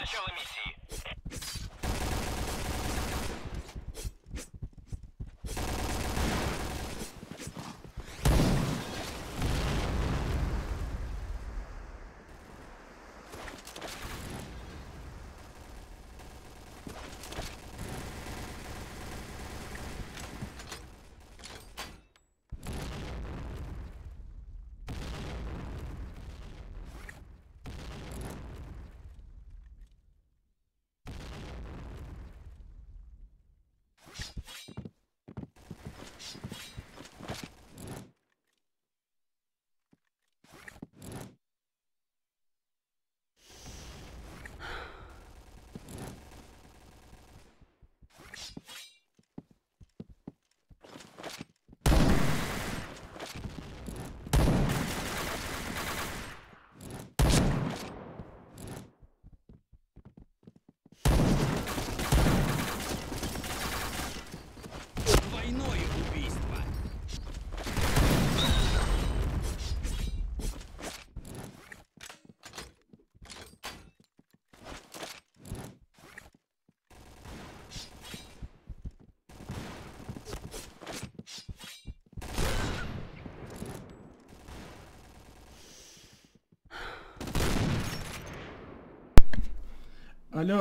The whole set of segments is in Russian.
Начало миссии.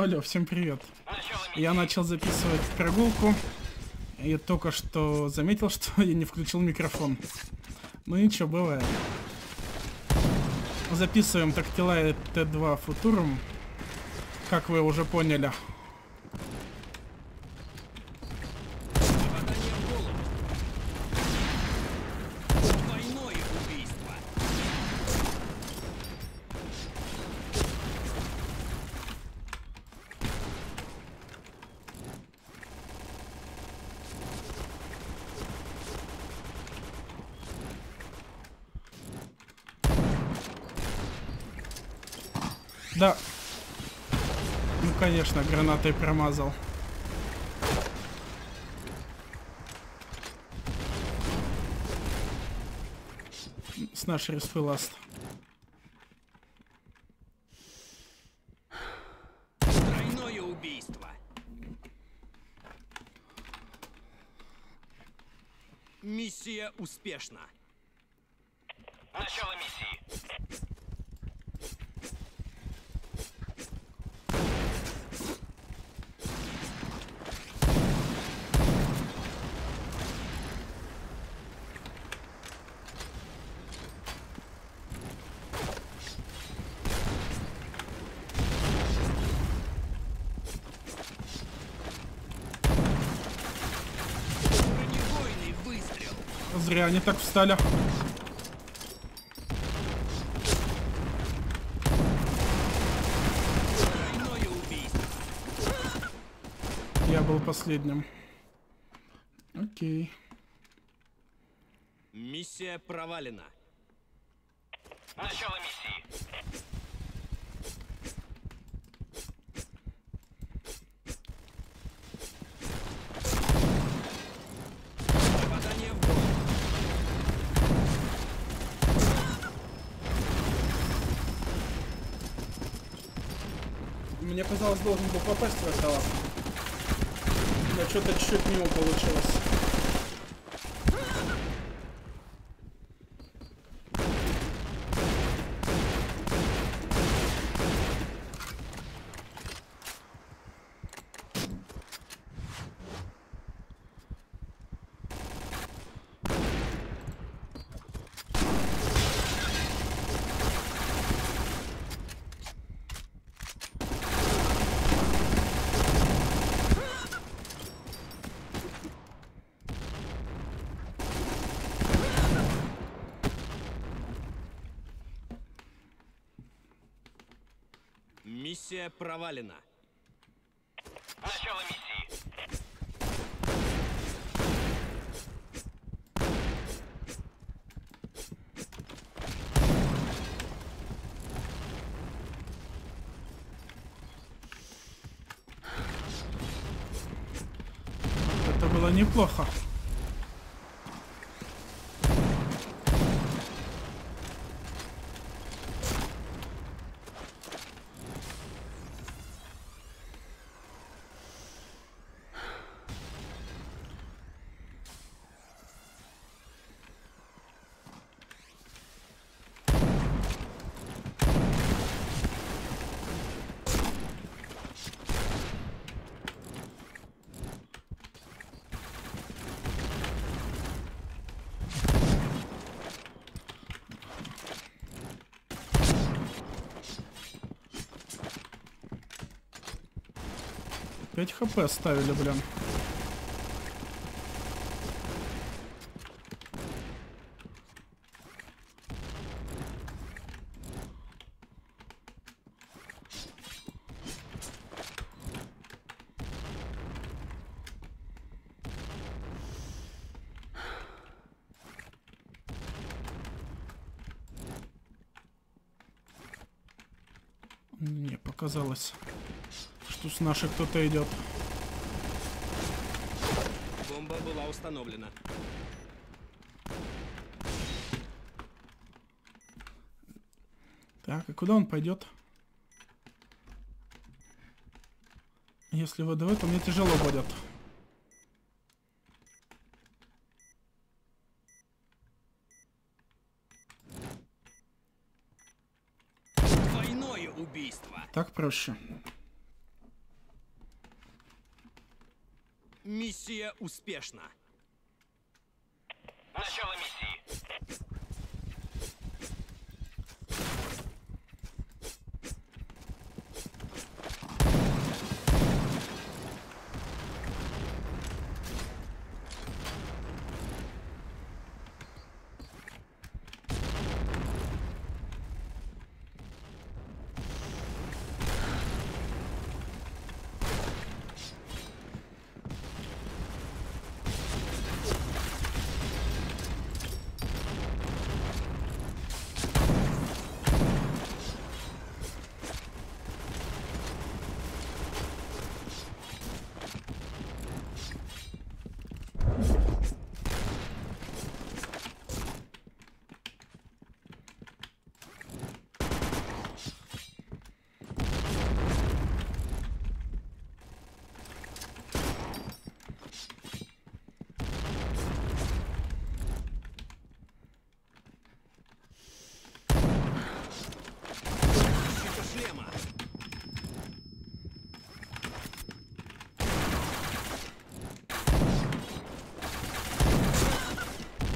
Алло, всем привет. Я начал записывать прогулку и только что заметил, что я не включил микрофон. Ну ничего, бывает. Записываем Tactilite T2 Футурум, как вы уже поняли. Да. Ну конечно, гранатой промазал. С нашей респиласт. Тройное убийство. Миссия успешна. Начало миссии. Зря они так встали. Я был последним. Окей. Миссия провалена. Начало миссии. Мне казалось, должен был попасть в этого. Но что-то чуть-чуть мимо получилось. Миссия провалена. Начало миссии. Это было неплохо. 5 хп оставили, блин. Мне показалось, что с нашей кто-то идет. Бомба была установлена. Так, и куда он пойдет? Если ВДВ, то мне тяжело будет. Так проще. Миссия успешна. Начало миссии.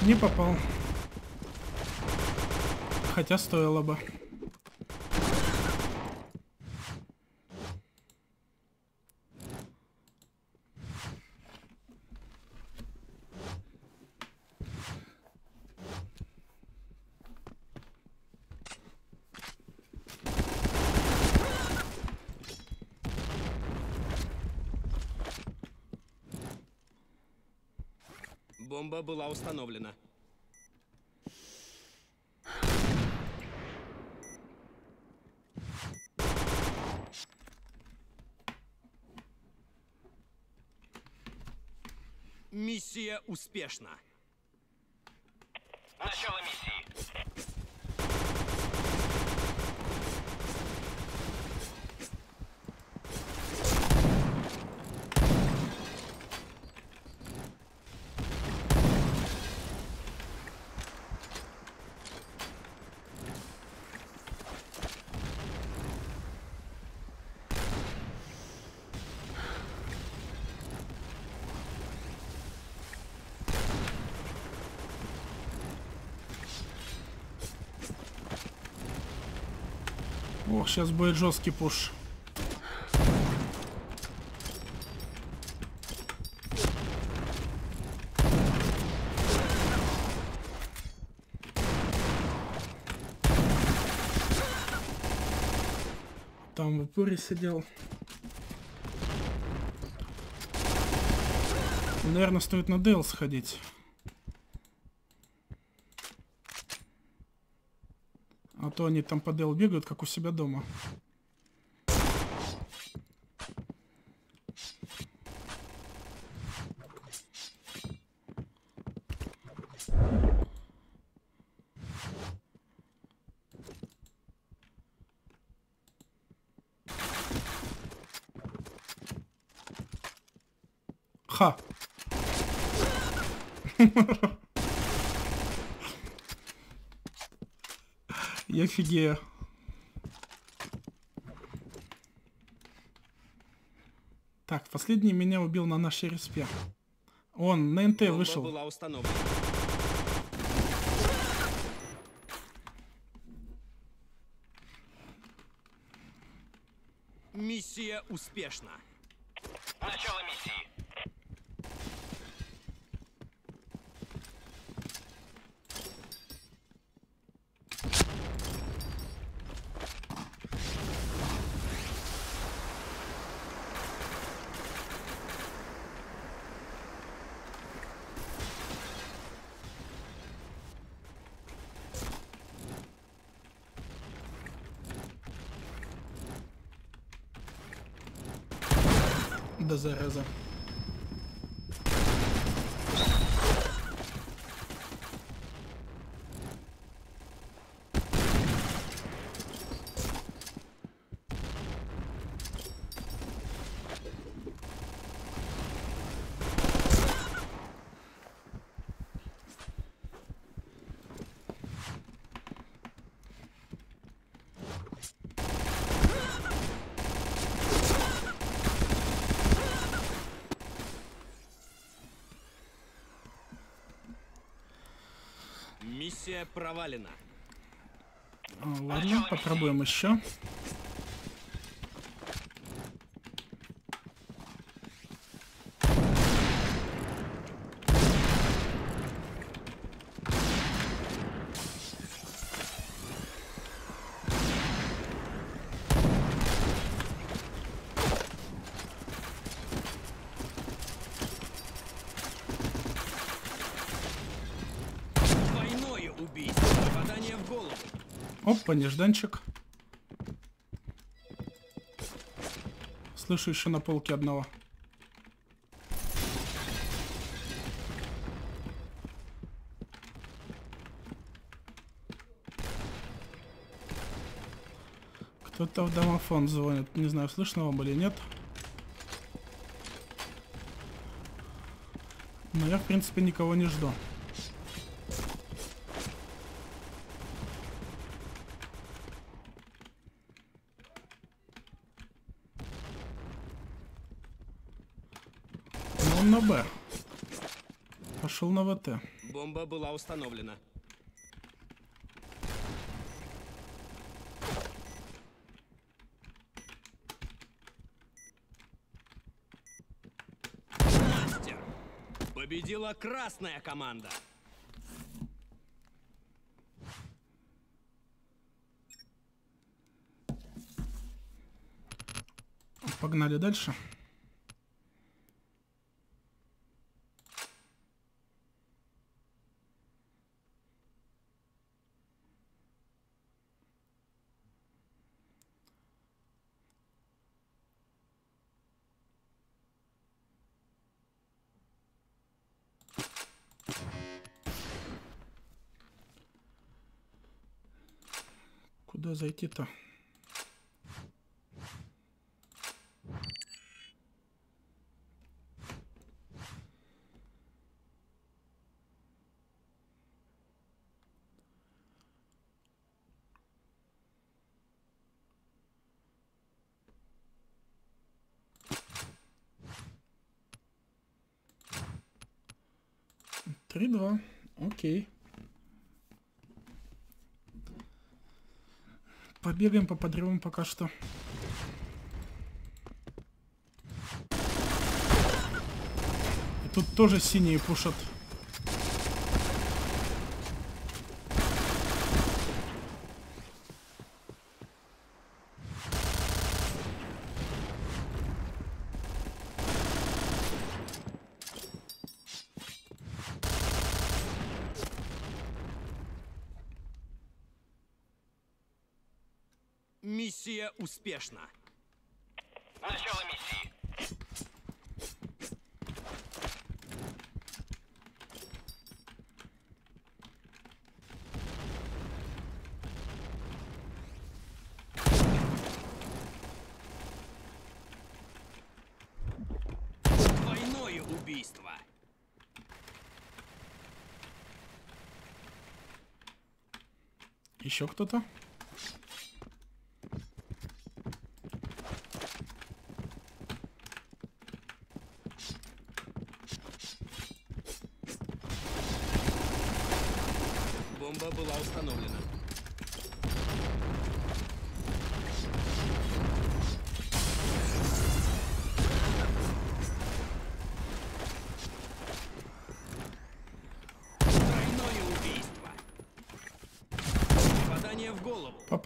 Не попал. Хотя стоило бы. Бомба была установлена. Миссия успешна. Начало миссии. Ох, сейчас будет жесткий пуш. Там в упоре сидел. Наверное, стоит на Дейл сходить. А то они там по Дейл бегают, как у себя дома. Ха! Я офигею. Так, последний меня убил на нашей респе. Он на НТ вышел. Была установлена. Миссия успешна. Начало миссии. Да зараза. Миссия провалена. Ладно, попробуем еще. Опа, нежданчик. Слышу еще на полке одного. Кто-то в домофон звонит. Не знаю, слышно вам или нет. Но я, в принципе, никого не жду. На Б. Пошел на ВТ. Бомба была установлена. Мастер. Победила красная команда. Погнали дальше. Куда зайти-то? Три, два. Окей. Побегаем, поподрываем пока что. И тут тоже синие пушат. Миссия успешна. Начало миссии. Двойное убийство. Еще кто-то? Бомба была установлена.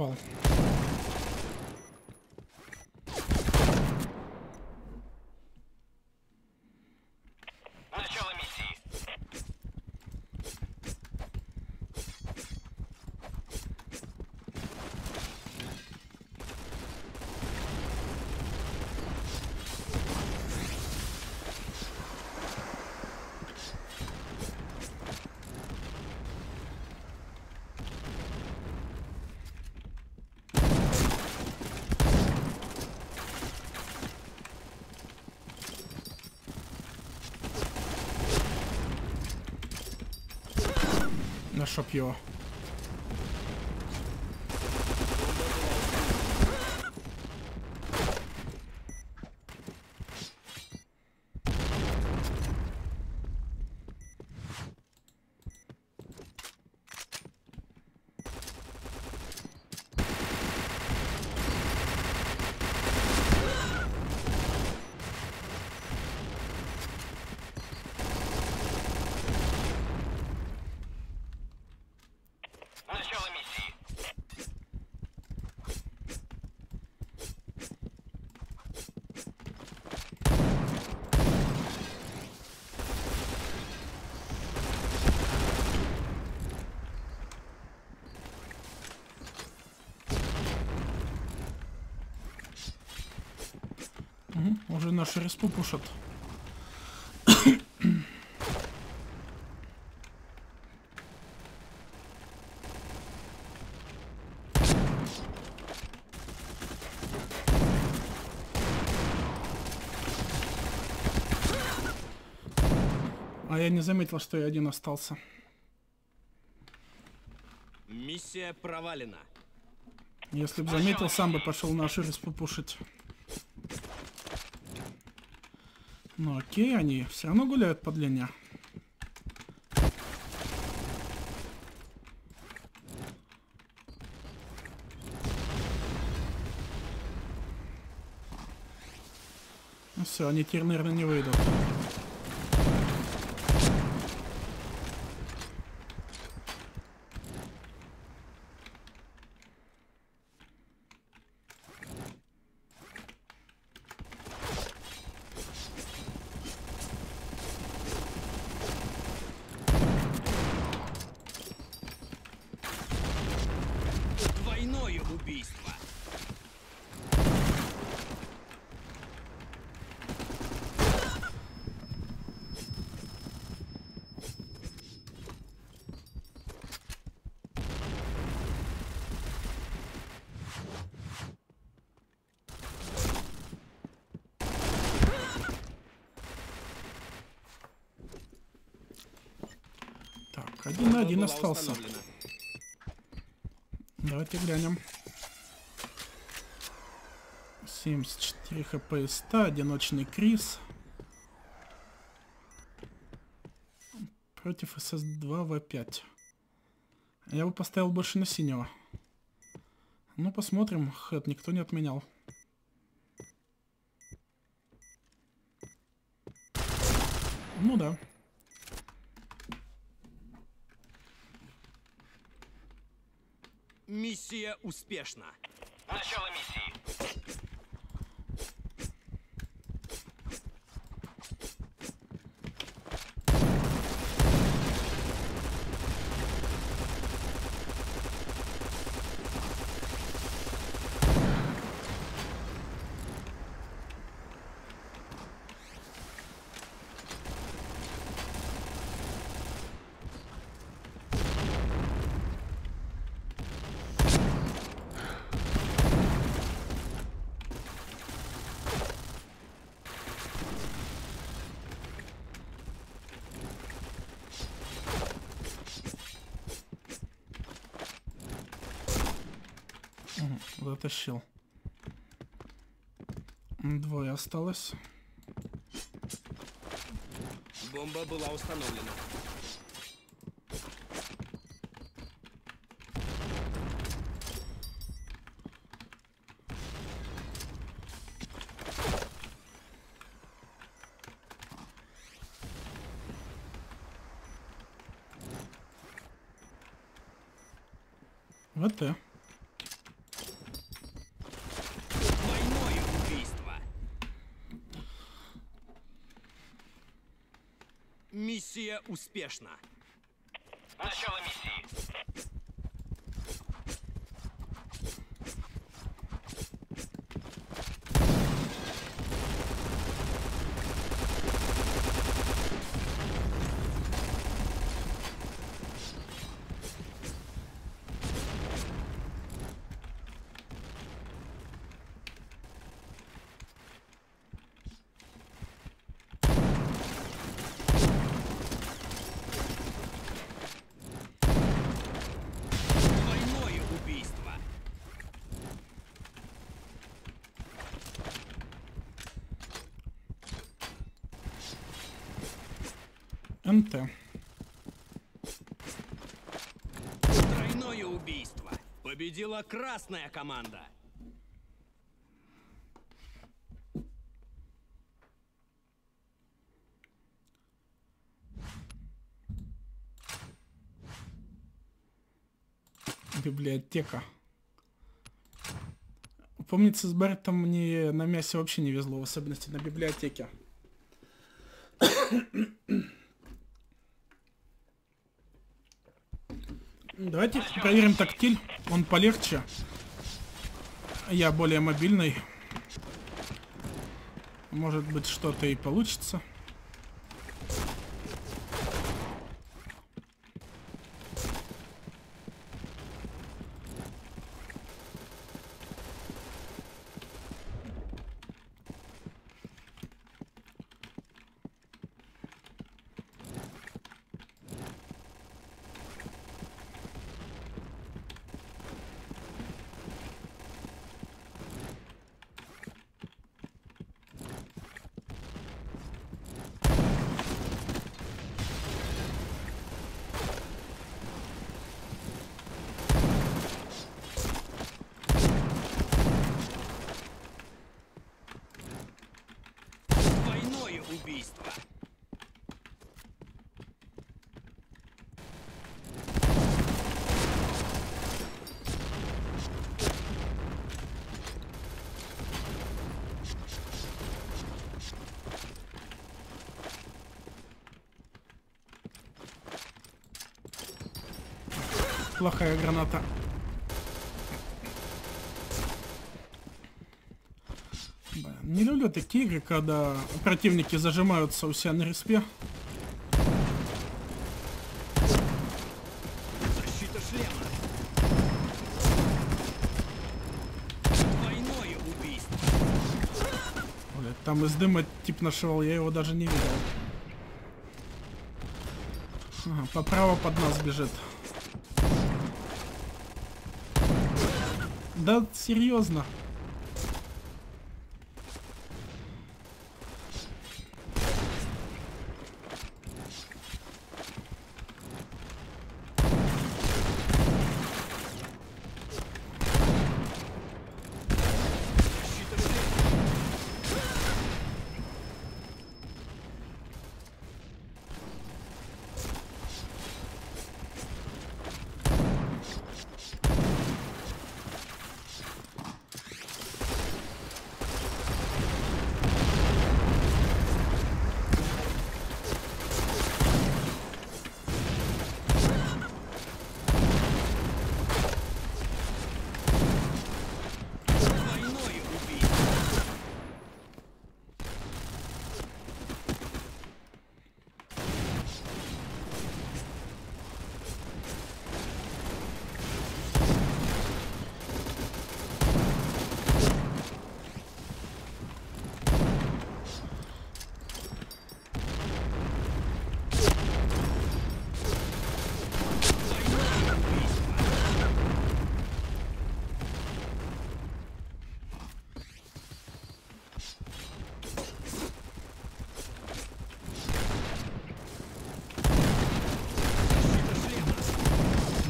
попало. Начало миссии. Чтоб его. Уже нашу респу пушат. А я не заметил, что я один остался. Миссия провалена. Если бы заметил, сам бы пошел нашу респу пушить. Ну окей, они все равно гуляют по длине. Ну все, они теперь, наверное, не выйдут. Убийство. Так, один на один остался. Давайте глянем. 74 хп из 100, одиночный Крис. Против СС-2В5. Я бы поставил больше на синего. Ну, посмотрим. Хэт никто не отменял. Ну да. Миссия успешна. Начало миссии. Затащил. Двое осталось. Бомба была установлена. Вот это. Миссия успешна. Начало миссии. Тройное убийство. Победила красная команда. Библиотека. Помнится, с Бертом мне на мясе вообще не везло, в особенности на библиотеке. Давайте проверим тактиль, он полегче. Я более мобильный. Может быть, что-то и получится. Плохая граната. Не люблю такие игры, когда противники зажимаются у себя на респе. Защита шлема. Двойное убийство. Блин, там из дыма тип нашел, я его даже не видел. Ага, поправо под нас бежит. Да, серьезно.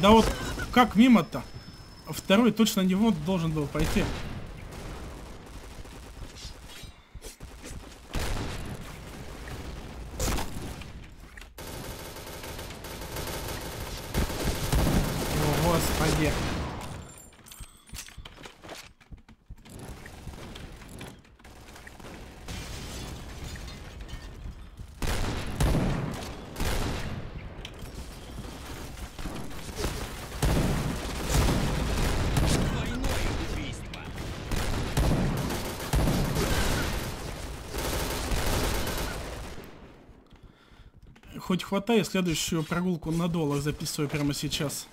Да вот как мимо-то? Второй точно на него должен был пойти. О, господи. хоть хватай, следующую прогулку на доллар записываю прямо сейчас.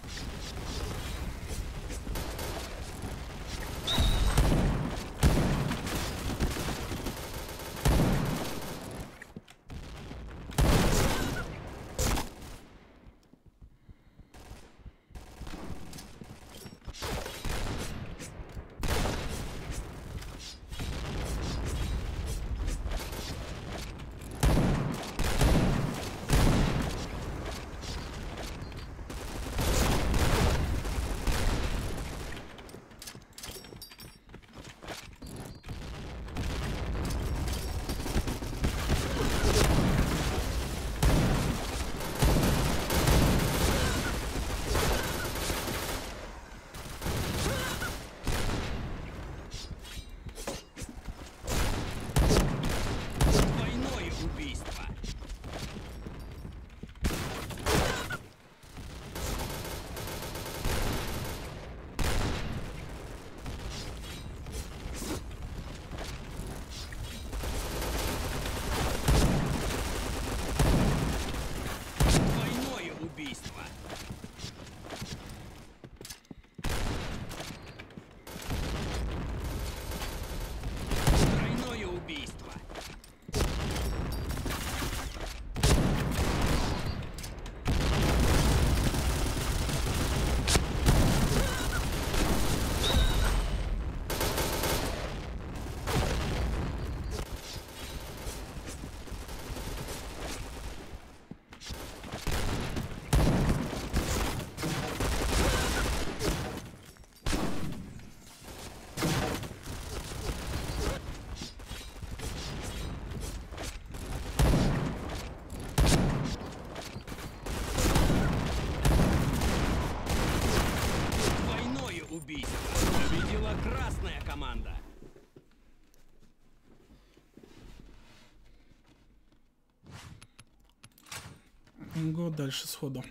Год дальше сходу.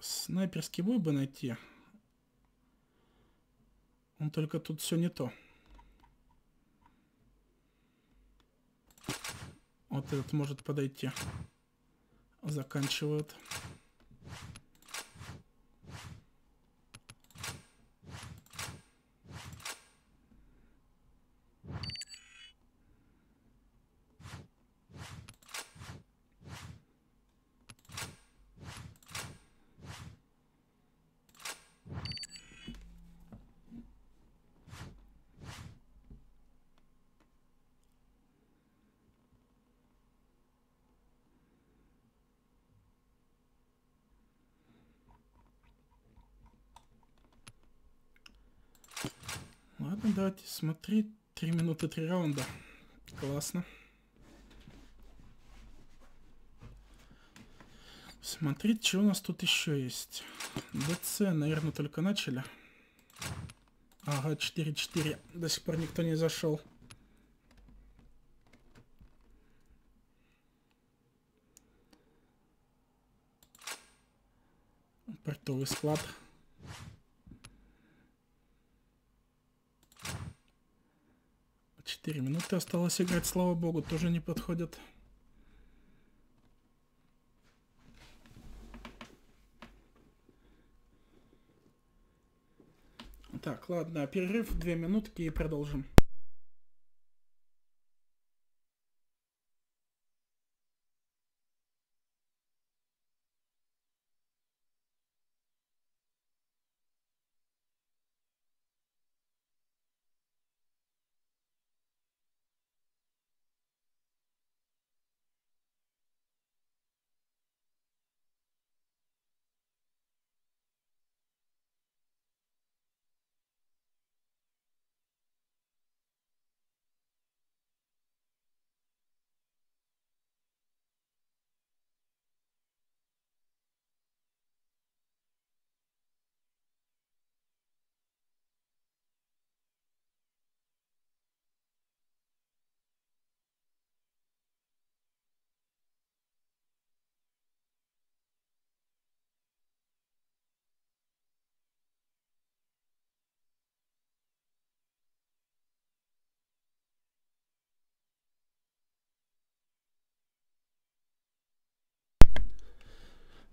Снайперский бой бы найти. Он только тут все не то. Вот этот может подойти. Заканчивают. Ладно, давайте смотреть. 3 минуты, 3 раунда. Классно. Смотреть, что у нас тут еще есть. ДЦ, наверное, только начали. Ага, 4-4. До сих пор никто не зашел. Портовый склад. Минуты осталось играть, слава богу, тоже не подходят. Так, ладно, перерыв 2 минутки и продолжим.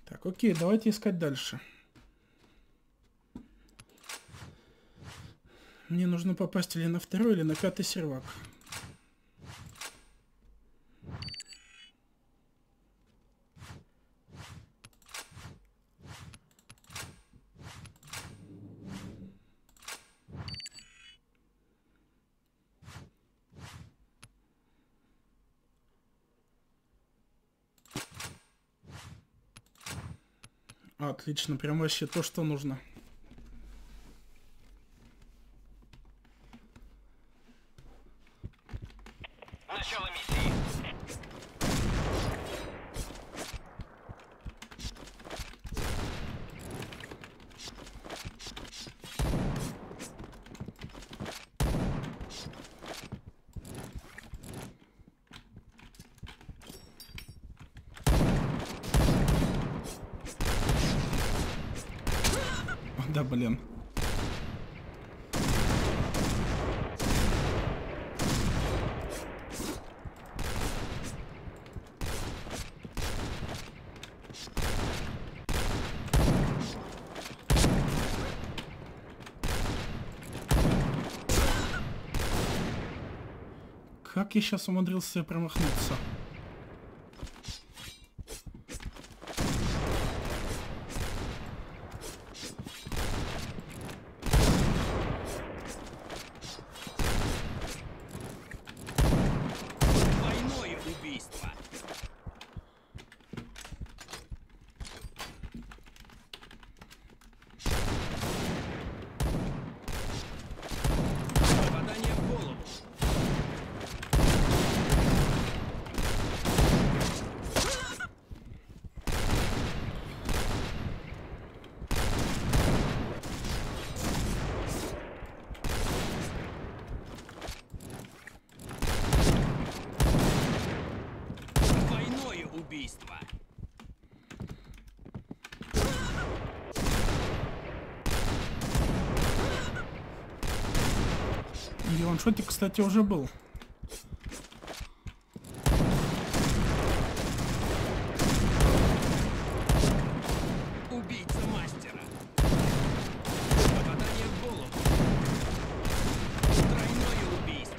Так, окей, давайте искать дальше. Мне нужно попасть или на второй, или на пятый сервак. Отлично, прям вообще то, что нужно. Начало миссии. Да, блин. Как я сейчас умудрился промахнуться? Двойное убийство. Убийство. И ваншотик, кстати, уже был. Убийца мастера. Попадание в голову. Тройное убийство.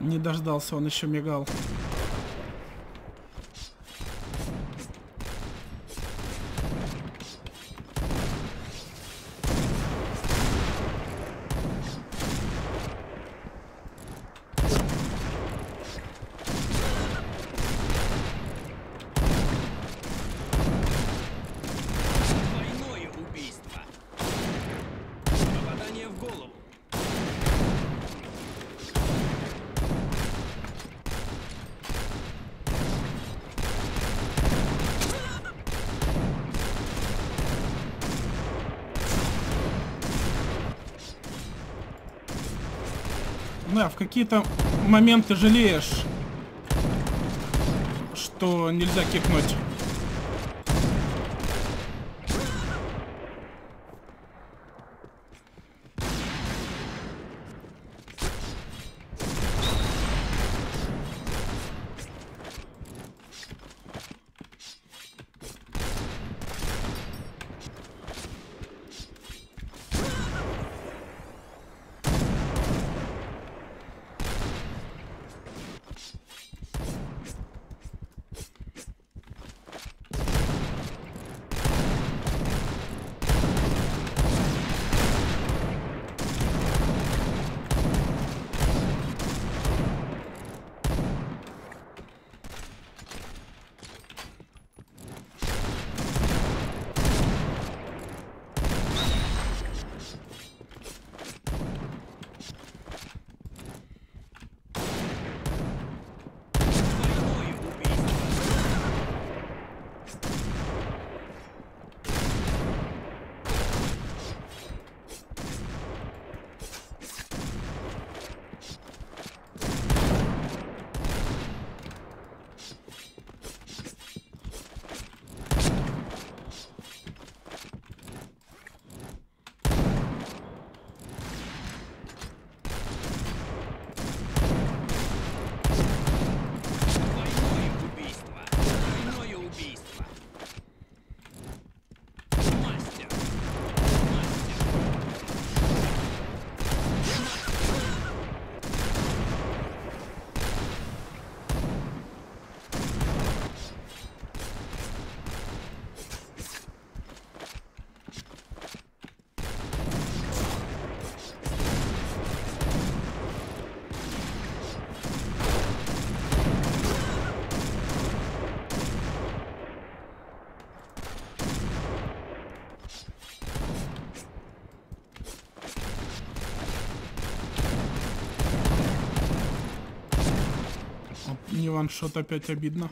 Не дождался, он еще мигал. Двойное убийство. Попадание в голову. Да, в какие-то моменты жалеешь, что нельзя кикнуть. Не ваншот опять обидно.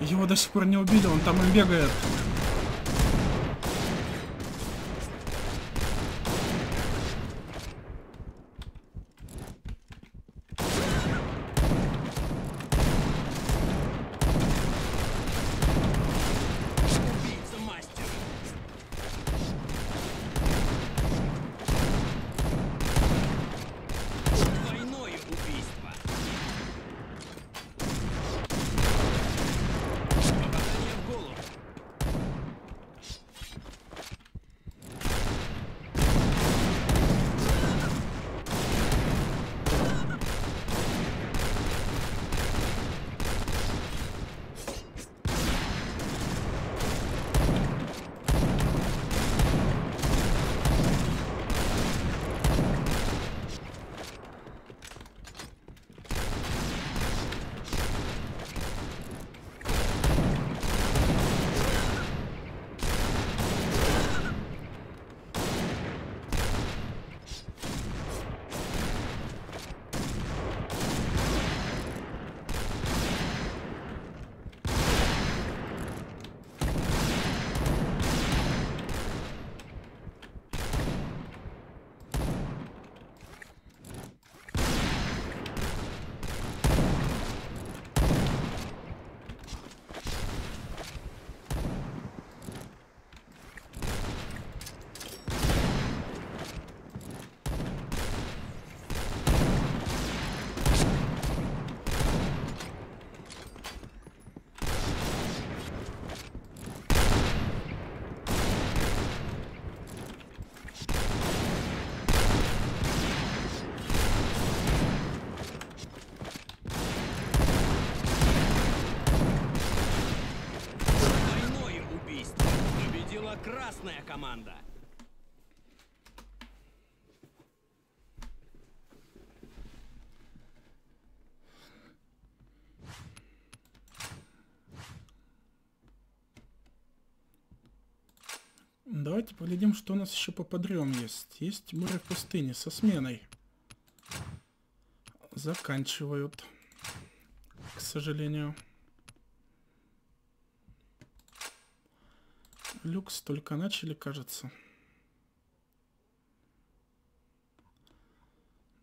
Его до сих пор не убили, он там и бегает. Красная команда. Давайте поглядим, что у нас еще по подрем есть. Есть море в пустыне со сменой. Заканчивают, к сожалению. Люкс только начали, кажется.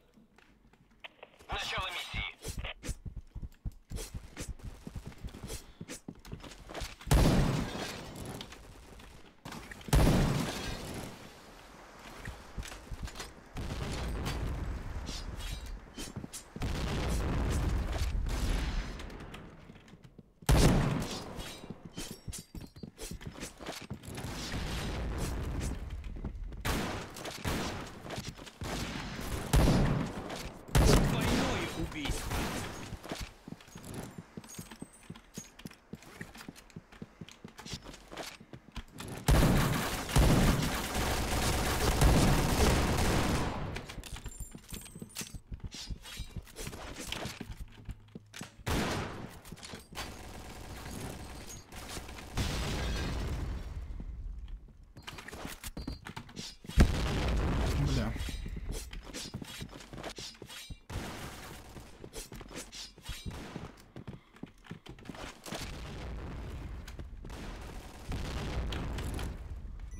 Начало миссии.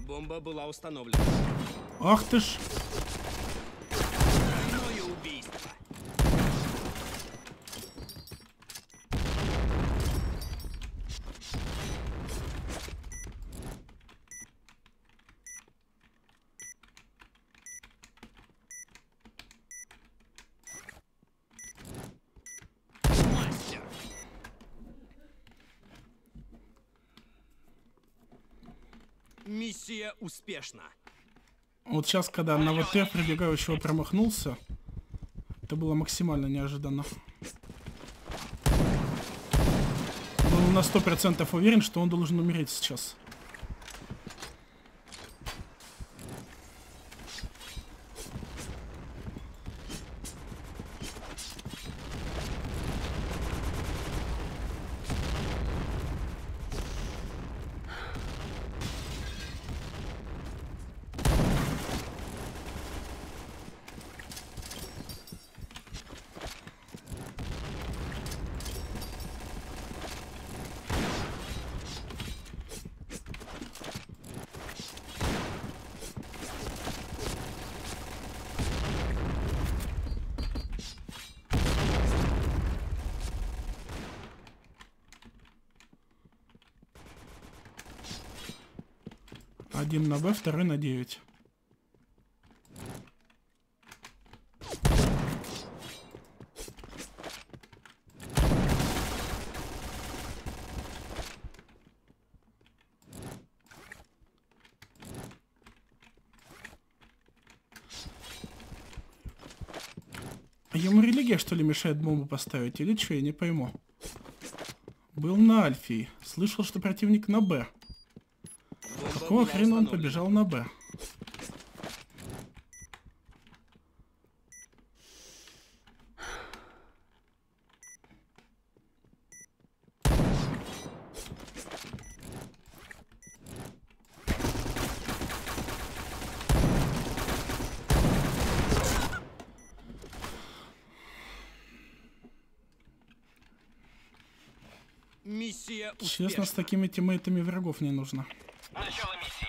Бомба была установлена. Ах ты ж! Тройное убийство. Миссия успешна. Вот сейчас, когда на ВТ пробегающего промахнулся, это было максимально неожиданно. Был на 100% уверен, что он должен умереть сейчас. Один на Б, второй на 9. Ему религия, что ли, мешает бомбу поставить? Или что, я не пойму. Был на Альфе. Слышал, что противник на Б. Какого хрена он побежал на Б? Миссия успешна. Честно, с такими тиммейтами врагов не нужно. Начало миссии.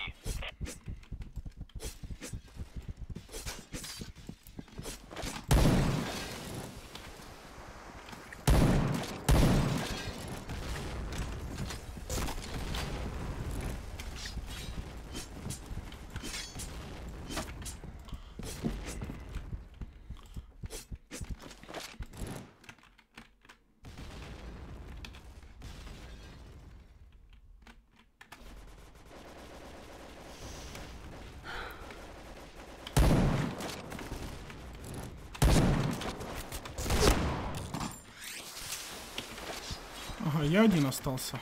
Я один остался.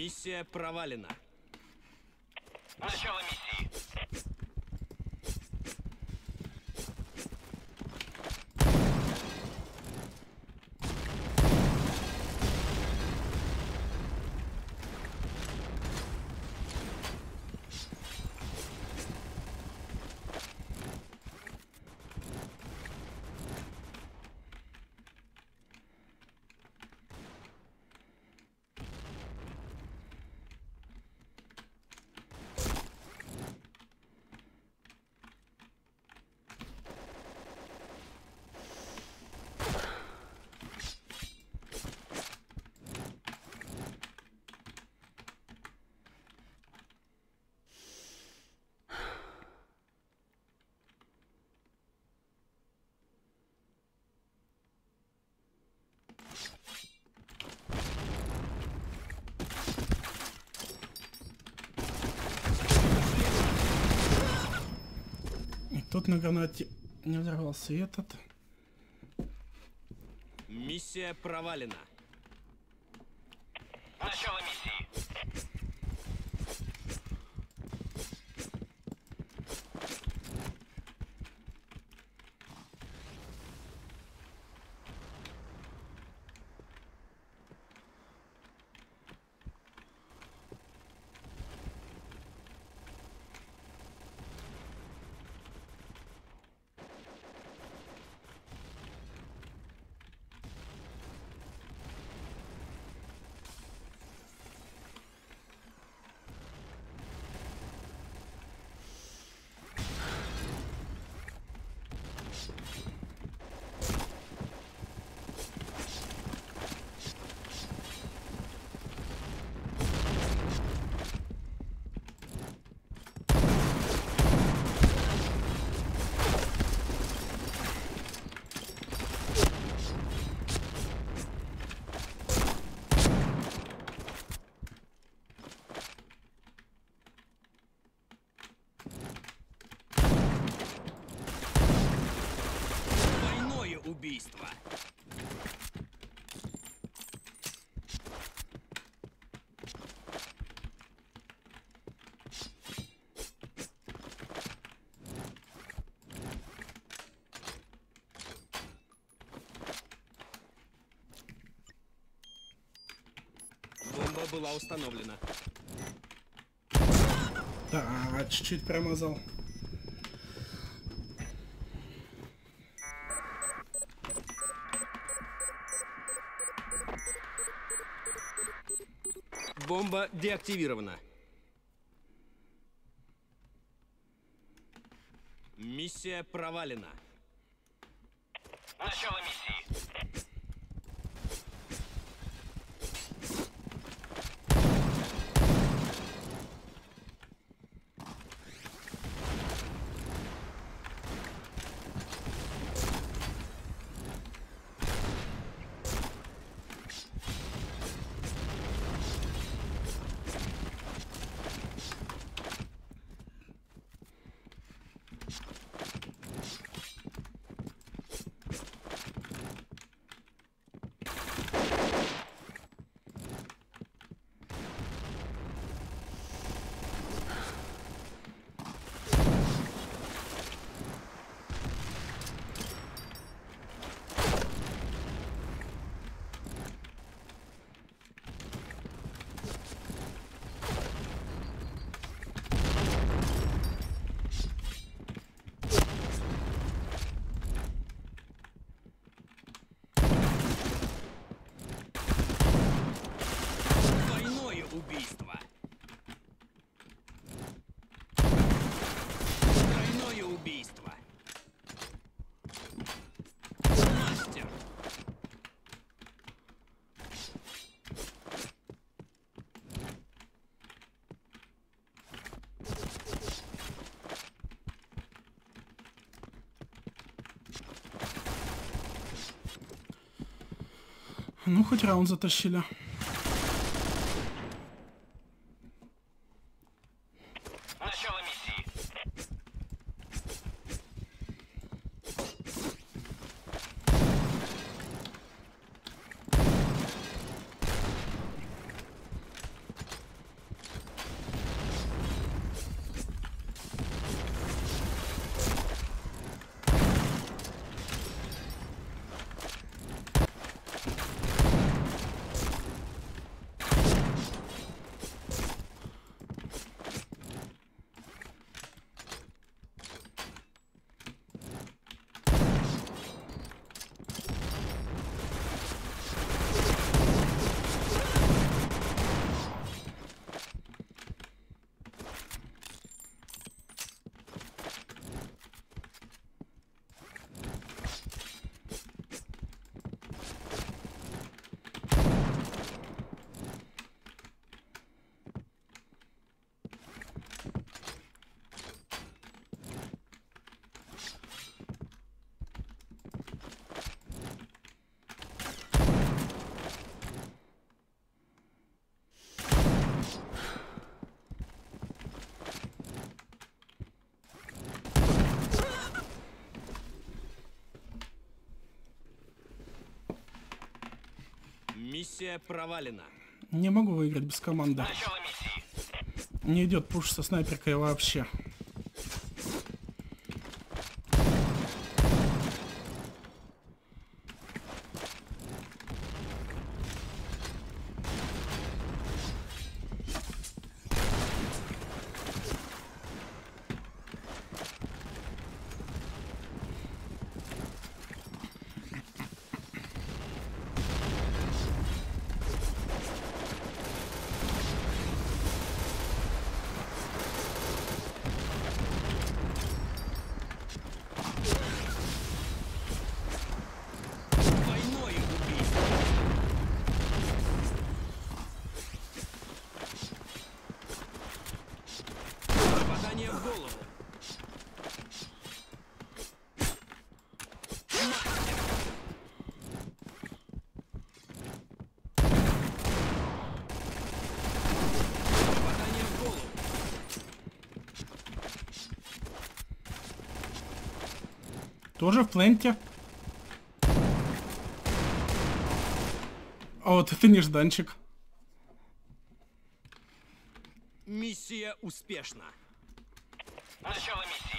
Миссия провалена. Начало миссии. Тут на гранате не взорвался этот. Миссия провалена. Начало миссии. Убийство. Бомба была установлена. Да, чуть-чуть промазал. Бомба деактивирована. Миссия провалена. Начало миссии. Ну, хоть раунд затащили. Начало миссии. Миссия провалена. Не могу выиграть без команды. Не идет пуш со снайперкой вообще. Тоже в пленте. А вот это нежданчик. Миссия успешна. Начало миссии.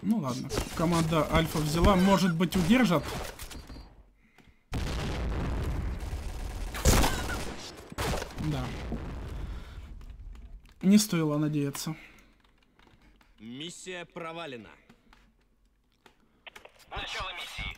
Ну ладно, команда Альфа взяла, может быть, удержат. Да. Не стоило надеяться. Миссия провалена. Начало миссии.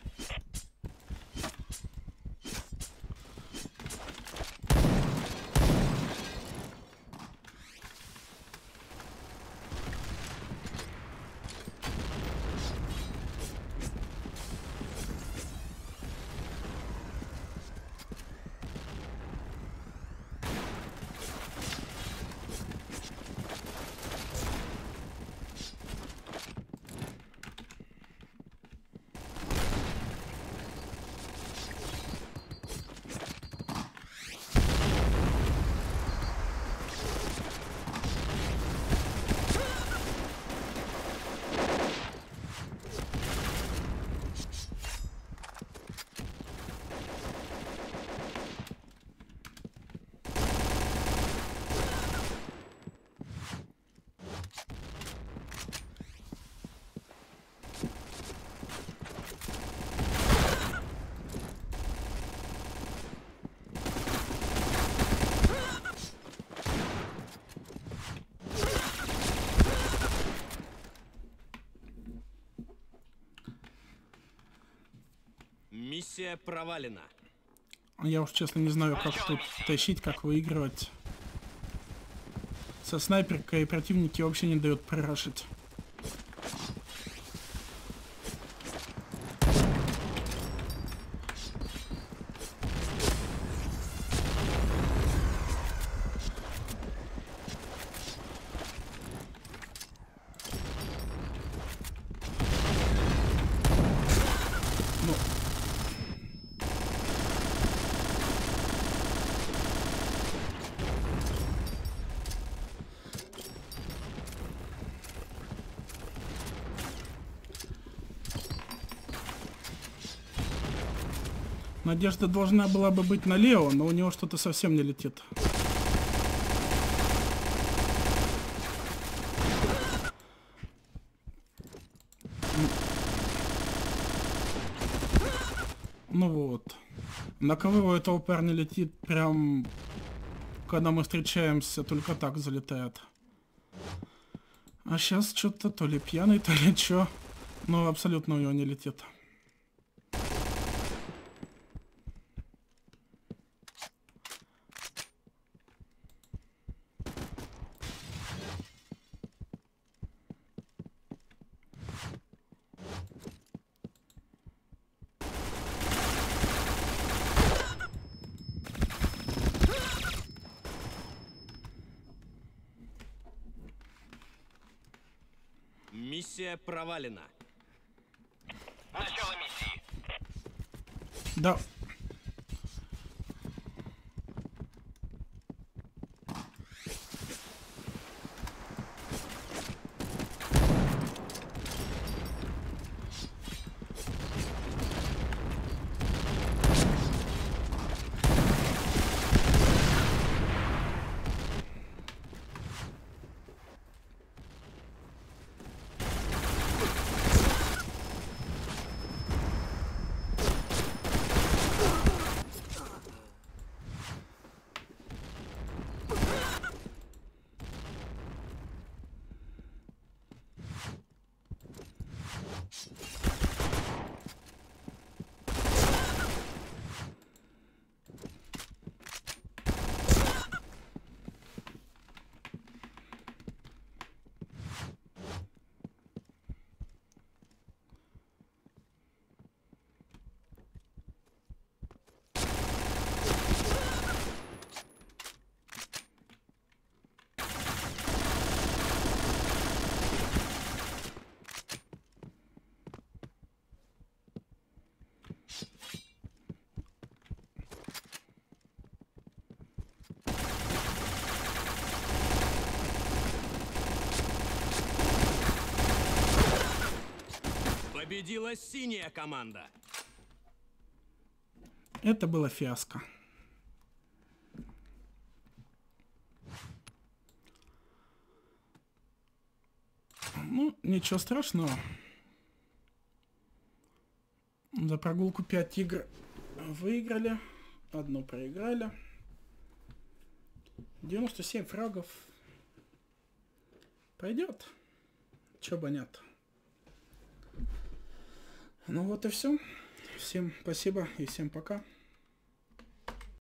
Миссия провалена. Я уж честно не знаю, как тут тащить, как выигрывать. Со снайперкой противники вообще не дают прорашить. Надежда должна была бы быть на Лео, но у него что-то совсем не летит. Ну вот. На кого у этого парня летит, прям когда мы встречаемся, только так залетает. А сейчас что-то то ли пьяный, то ли что. Но абсолютно у него не летит. Миссия провалена. Начало миссии. Да. Победила синяя команда. Это было фиаско. Ну, ничего страшного. За прогулку 5 игр выиграли. Одну проиграли. 97 фрагов. Пойдет. Чё бы нет. Ну вот и все. Всем спасибо и всем пока.